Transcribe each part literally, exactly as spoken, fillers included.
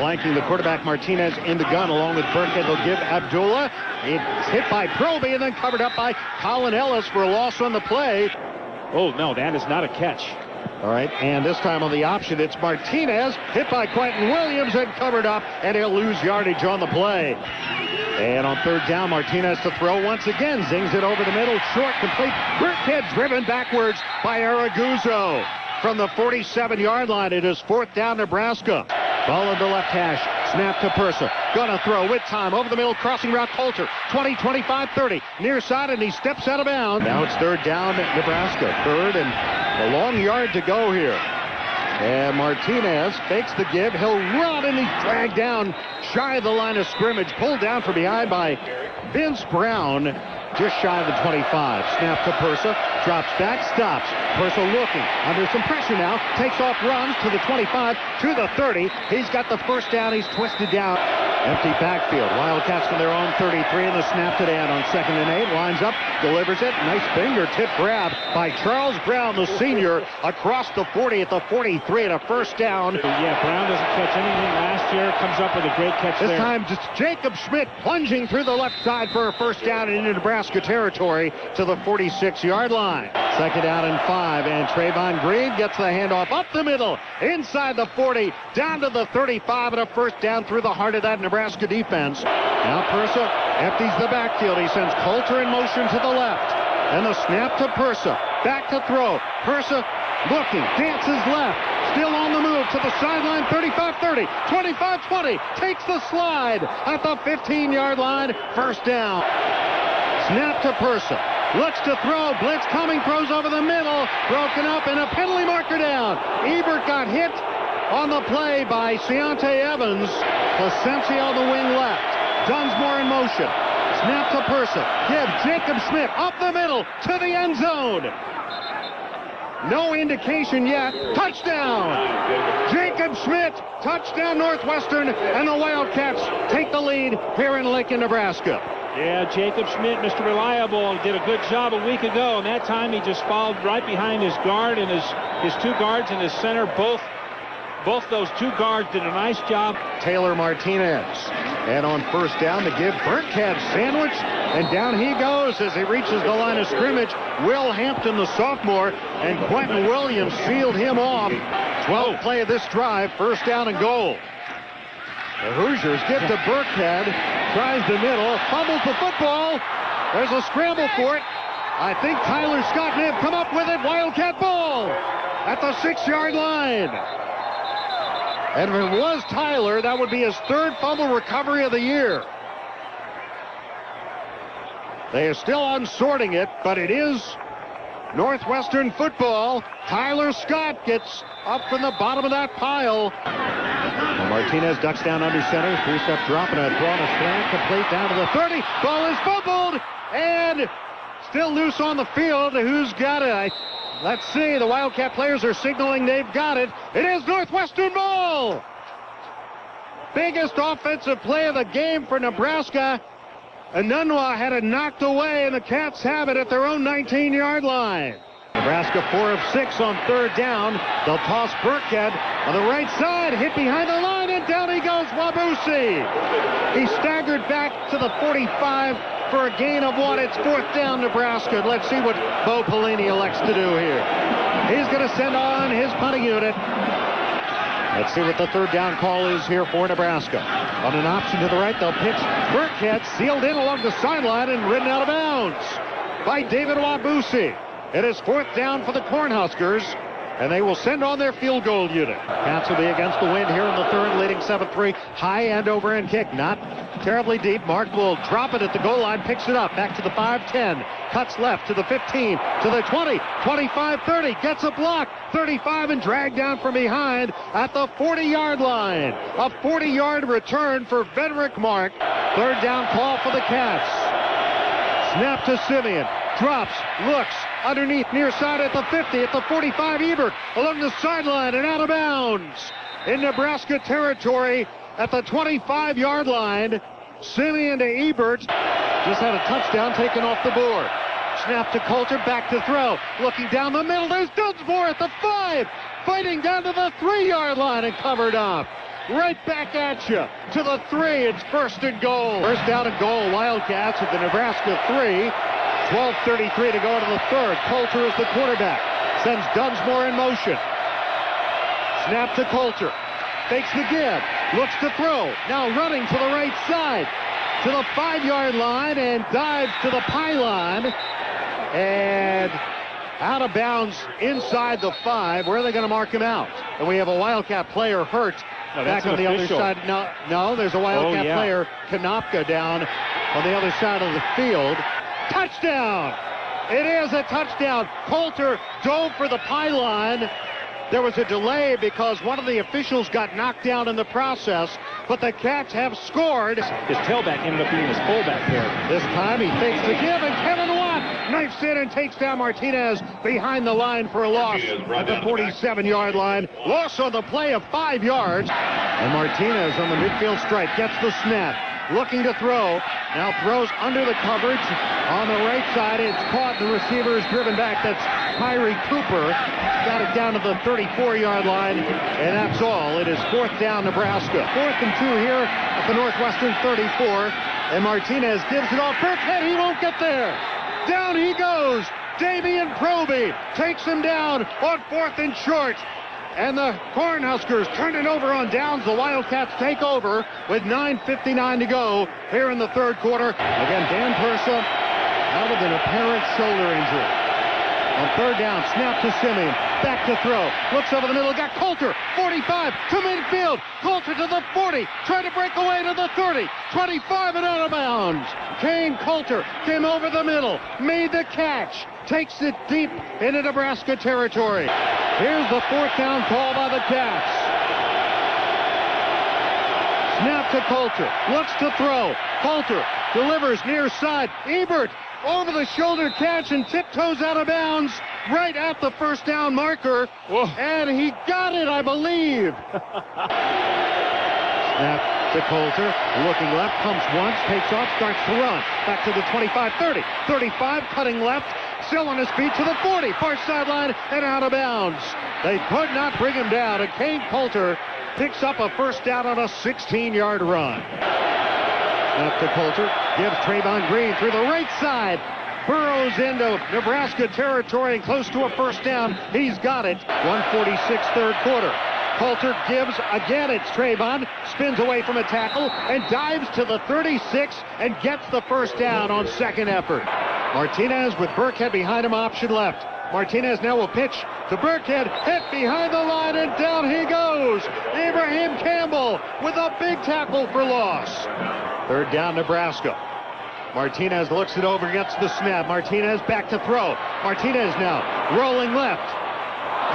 Blanking the quarterback Martinez in the gun along with Burkhead. They'll give Abdullah. It's hit by Proby and then covered up by Colin Ellis for a loss on the play. Oh, no, that is not a catch. All right, and this time on the option, it's Martinez, hit by Quentin Williams and covered up, and he'll lose yardage on the play. And on third down, Martinez to throw once again. Zings it over the middle, short, complete. Burkhead driven backwards by Araguzo. From the forty-seven-yard line, it is fourth down, Nebraska. Ball into left hash, snap to Persa. Gonna throw with time, over the middle, crossing route, Colter. twenty, twenty-five, thirty, near side, and he steps out of bounds. Now it's third down, Nebraska. Third and a long yard to go here. And Martinez fakes the give. He'll run, and he's dragged down shy of the line of scrimmage. Pulled down from behind by Vince Brown, just shy of the twenty-five. Snap to Persa, drops back, stops. Persa looking, under some pressure now, takes off, runs to the twenty-five, to the thirty. He's got the first down, he's twisted down. Empty backfield, Wildcats from their own thirty-three, and the snap to Dan on second and eight. Lines up, delivers it, nice fingertip grab by Charles Brown, the senior, across the forty at the forty-three, and a first down. Yeah, Brown doesn't catch anything last year, comes up with a great catch there. This time, just Jacob Schmidt plunging through the left side for a first down and into Nebraska territory to the forty-six-yard line. Second down and five, and Trayvon Green gets the handoff up the middle, inside the forty, down to the thirty-five, and a first down through the heart of that Nebraska defense. Now Persa empties the backfield. He sends Colter in motion to the left. And the snap to Persa. Back to throw. Persa looking, dances left. Still on the move to the sideline, thirty-five thirty, twenty-five twenty, takes the slide at the fifteen-yard line, first down. Snap to Persa. Looks to throw, blitz coming, throws over the middle, broken up, and a penalty marker down. Ebert got hit on the play by Seontae Evans. Placencia on the wing left. Dunsmore in motion. Snap to Persa. Give Jacob Schmidt up the middle to the end zone. No indication yet. Touchdown! Jacob Schmidt, touchdown Northwestern, and the Wildcats take the lead here in Lincoln, Nebraska. Yeah, Jacob Schmidt, Mister Reliable, did a good job a week ago, and that time he just followed right behind his guard, and his, his two guards and his center, both, both those two guards did a nice job. Taylor Martinez, and on first down to give Burkhead sandwich, and down he goes as he reaches the line of scrimmage. Will Hampton, the sophomore, and Quentin Williams sealed him off. twelfth play of this drive, first down and goal. The Hoosiers get to Burkhead, tries the middle, fumbles the football. There's a scramble for it. I think Tyler Scott may have come up with it. Wildcat ball at the six-yard line. And if it was Tyler, that would be his third fumble recovery of the year. They are still unsorting it, but it is Northwestern football. Tyler Scott gets up from the bottom of that pile. Martinez ducks down under center, three-step drop, and a throw on a slant, complete down to the thirty. Ball is fumbled, and still loose on the field. Who's got it? I, let's see. The Wildcat players are signaling they've got it. It is Northwestern ball. Biggest offensive play of the game for Nebraska. Anunwa had it knocked away, and the Cats have it at their own nineteen-yard line. Nebraska four of six on third down. They'll toss Burkhead on the right side, hit behind the line, and down he goes, Nwabuisi. He staggered back to the forty-five for a gain of one. It's fourth down, Nebraska. Let's see what Bo Pelini elects to do here. He's going to send on his punting unit. Let's see what the third down call is here for Nebraska. On an option to the right, they'll pitch Burkhead, sealed in along the sideline and ridden out of bounds by David Nwabuisi. It is fourth down for the Cornhuskers, and they will send on their field goal unit. Cats will be against the wind here in the third, leading seven three. High end over end kick, not terribly deep. Mark will drop it at the goal line, picks it up, back to the five ten. Cuts left to the fifteen, to the twenty, twenty-five thirty. Gets a block, thirty-five, and dragged down from behind at the forty-yard line. A forty-yard return for Venric Mark. Third down call for the Cats. Snap to Simeon. Drops, looks, underneath, near side at the fifty, at the forty-five, Ebert, along the sideline and out of bounds. In Nebraska territory at the twenty-five-yard line, Simeon to Ebert. Just had a touchdown taken off the board. Snap to Colter, back to throw. Looking down the middle, there's Dunsmore at the five, fighting down to the three-yard line and covered up. right back at you. To the three, it's first and goal. First down and goal, Wildcats at the Nebraska three. twelve thirty-three to go into the third. Colter is the quarterback. Sends Dunsmore in motion. Snap to Colter. Fakes the give. Looks to throw. Now running to the right side. To the five-yard line and dives to the pylon. And out of bounds inside the five. Where are they going to mark him out? And we have a Wildcat player hurt. No, back on the official. Other side. No, no, there's a Wildcat oh, yeah. player, Kanopka, down on the other side of the field. Touchdown! It is a touchdown. Colter dove for the pylon. There was a delay because one of the officials got knocked down in the process, but the Cats have scored. His tailback ended up being his fullback there. This time he fakes the give, and Kevin Watt knifes in and takes down Martinez behind the line for a loss at the forty-seven-yard line. Loss on the play of five yards. And Martinez on the midfield stripe gets the snap, looking to throw. Now throws under the coverage on the right side. It's caught. The receiver is driven back. That's Kyrie Cooper. Got it down to the thirty-four-yard line, and that's all. It is fourth down, Nebraska. Fourth and two here at the Northwestern thirty-four, and Martinez gives it off. Burkhead, he won't get there. Down he goes. Damien Proby takes him down on fourth and short. And the Cornhuskers turn it over on downs. The Wildcats take over with nine fifty-nine to go here in the third quarter. Again, Dan Persa out of an apparent shoulder injury. On third down, snap to Simeon. Back to throw. Looks over the middle. Got Colter. forty-five to midfield. Colter to the forty. Trying to break away to the thirty. twenty-five and out of bounds. Kain Colter came over the middle. Made the catch. Takes it deep into Nebraska territory. Here's the fourth down call by the Cats. Snap to Colter. Looks to throw. Colter delivers near side. Ebert over the shoulder catch and tiptoes out of bounds right at the first down marker. Whoa. And he got it, I believe. Snap to Colter, looking left, comes once, takes off, starts to run. Back to the twenty-five, thirty, thirty-five, cutting left, still on his feet to the forty, far sideline and out of bounds. They could not bring him down, and Kain Colter picks up a first down on a sixteen-yard run. Snap to Colter, gives Trayvon Green through the right side, burrows into Nebraska territory and close to a first down. He's got it. one forty-six third quarter. Colter gives again. It's Trayvon, spins away from a tackle and dives to the thirty-six and gets the first down on second effort. Martinez with Burkhead behind him, option left. Martinez now will pitch to Burkhead, hit behind the line and down he goes. Abraham Campbell with a big tackle for loss. Third down, Nebraska. Martinez looks it over, gets the snap. Martinez back to throw. Martinez now rolling left.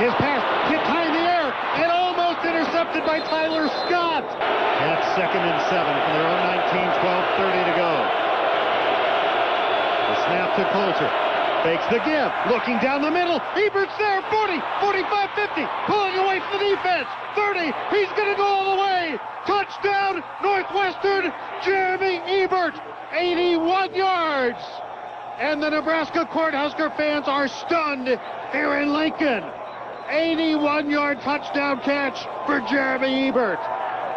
His pass kicked high in the air and almost intercepted by Tyler Scott. That's second and seven from their own nineteen, twelve thirty to go. The snap to Colter. Fakes the give. Looking down the middle. Ebert's there. forty, forty-five, fifty. Pulling away from the defense. thirty. He's going to go all the way. Touchdown, Northwestern. Jeremy Ebert. eighty-one yards. And the Nebraska Cornhusker fans are stunned here in Lincoln. eighty-one-yard touchdown catch for Jeremy Ebert.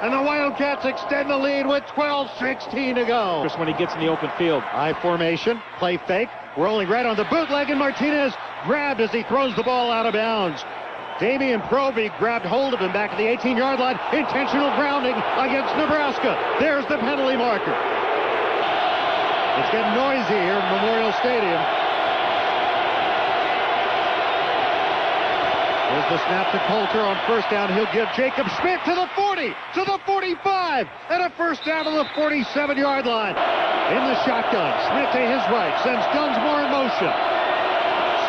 And the Wildcats extend the lead with twelve sixteen to go. Just when he gets in the open field. I formation, play fake, rolling right on the bootleg, and Martinez grabbed as he throws the ball out of bounds. Damien Proby grabbed hold of him back at the eighteen-yard line. Intentional grounding against Nebraska. There's the penalty marker. It's getting noisy here at Memorial Stadium. There's the snap to Colter on first down. He'll give Jacob Schmidt to the forty, to the forty-five, and a first down on the forty-seven-yard line. In the shotgun, Schmidt to his right, sends Dunsmore in motion.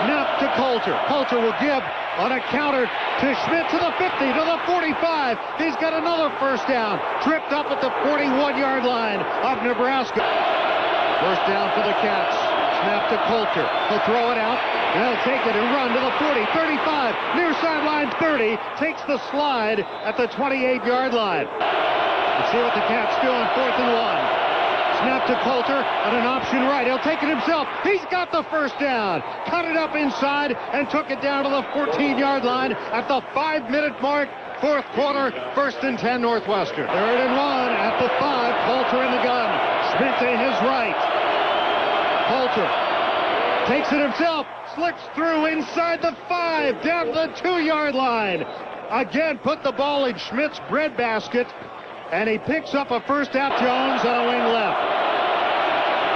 Snap to Colter. Colter will give on a counter to Schmidt to the fifty, to the forty-five. He's got another first down. Tripped up at the forty-one-yard line of Nebraska. First down for the Cats. Snap to Colter. He'll throw it out. And he'll take it and run to the forty, thirty-five, near sideline thirty. Takes the slide at the twenty-eight-yard line. Let's see what the Cats do on fourth and one. Snap to Colter on an option right. He'll take it himself. He's got the first down. Cut it up inside and took it down to the fourteen-yard line at the five-minute mark. Fourth quarter, first and ten, Northwestern. Third and one at the five. Colter in the gun. Schmidt to his right. Colter takes it himself. Slips through inside the five. Down to the two-yard line. Again, put the ball in Schmidt's breadbasket. And he picks up a first out. Jones on a wing left.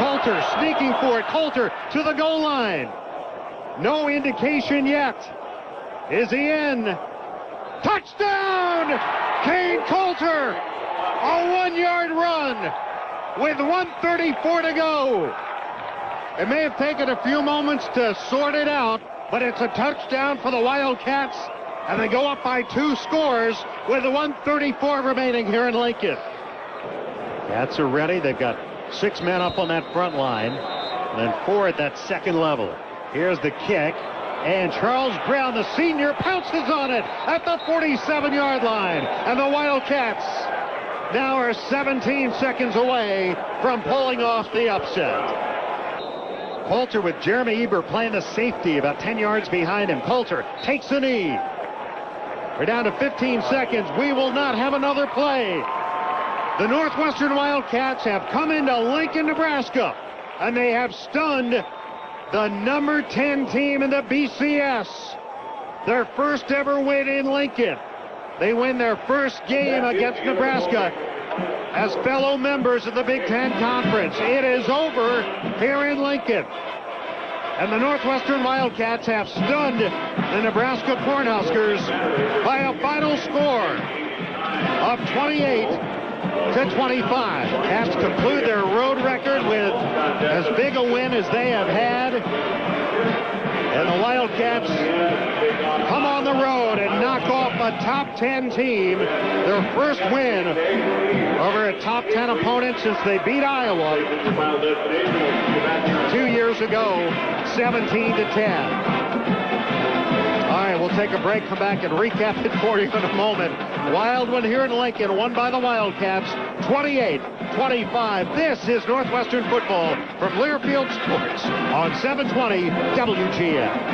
Colter sneaking for it. Colter to the goal line. No indication yet. Is he in? Touchdown! Kain Colter! A one-yard run with one thirty-four to go. It may have taken a few moments to sort it out, but it's a touchdown for the Wildcats, and they go up by two scores with one thirty-four remaining here in Lincoln. Cats are ready. They've got six men up on that front line, and then four at that second level. Here's the kick, and Charles Brown, the senior, pounces on it at the forty-seven-yard line, and the Wildcats now are seventeen seconds away from pulling off the upset. Colter with Jeremy Ebert playing the safety about ten yards behind him. Colter takes a knee. We're down to fifteen seconds. We will not have another play. The Northwestern Wildcats have come into Lincoln, Nebraska, and they have stunned the number ten team in the B C S. Their first ever win in Lincoln. They win their first game against Nebraska as fellow members of the Big Ten Conference. It is over here in Lincoln. And the Northwestern Wildcats have stunned the Nebraska Cornhuskers by a final score of twenty-eight to twenty-five. Cats conclude their road record with as big a win as they have had. And the Wildcats come on the road and knock off a top ten team. Their first win over a top ten opponent since they beat Iowa two years ago, seventeen to ten. All right, we'll take a break, come back and recap it for you in a moment. Wild one here in Lincoln, won by the Wildcats, twenty-eight twenty-five. This is Northwestern football from Learfield Sports on seven twenty W G N.